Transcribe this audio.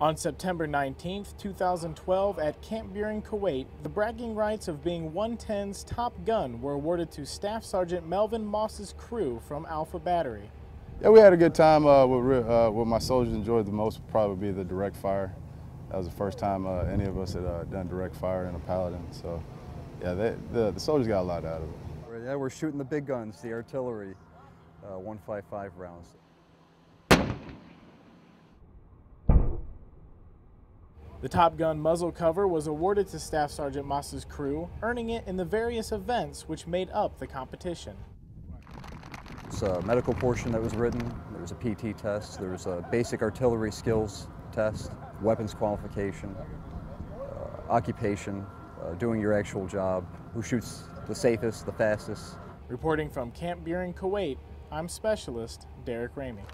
On September 19, 2012, at Camp Buehring, Kuwait, the bragging rights of being 110's top gun were awarded to Staff Sergeant Melvin Moss's crew from Alpha Battery. Yeah, we had a good time. What my soldiers enjoyed the most would probably be the direct fire. That was the first time any of us had done direct fire in a Paladin. So, yeah, the soldiers got a lot out of it. Yeah, we're shooting the big guns, the artillery, 155 rounds. The Top Gun muzzle cover was awarded to Staff Sergeant Moss's crew, earning it in the various events which made up the competition. It's a medical portion that was written, there was a PT test, there was a basic artillery skills test, weapons qualification, occupation, doing your actual job, who shoots the safest, the fastest. Reporting from Camp Buehring, Kuwait, I'm Specialist Derek Ramey.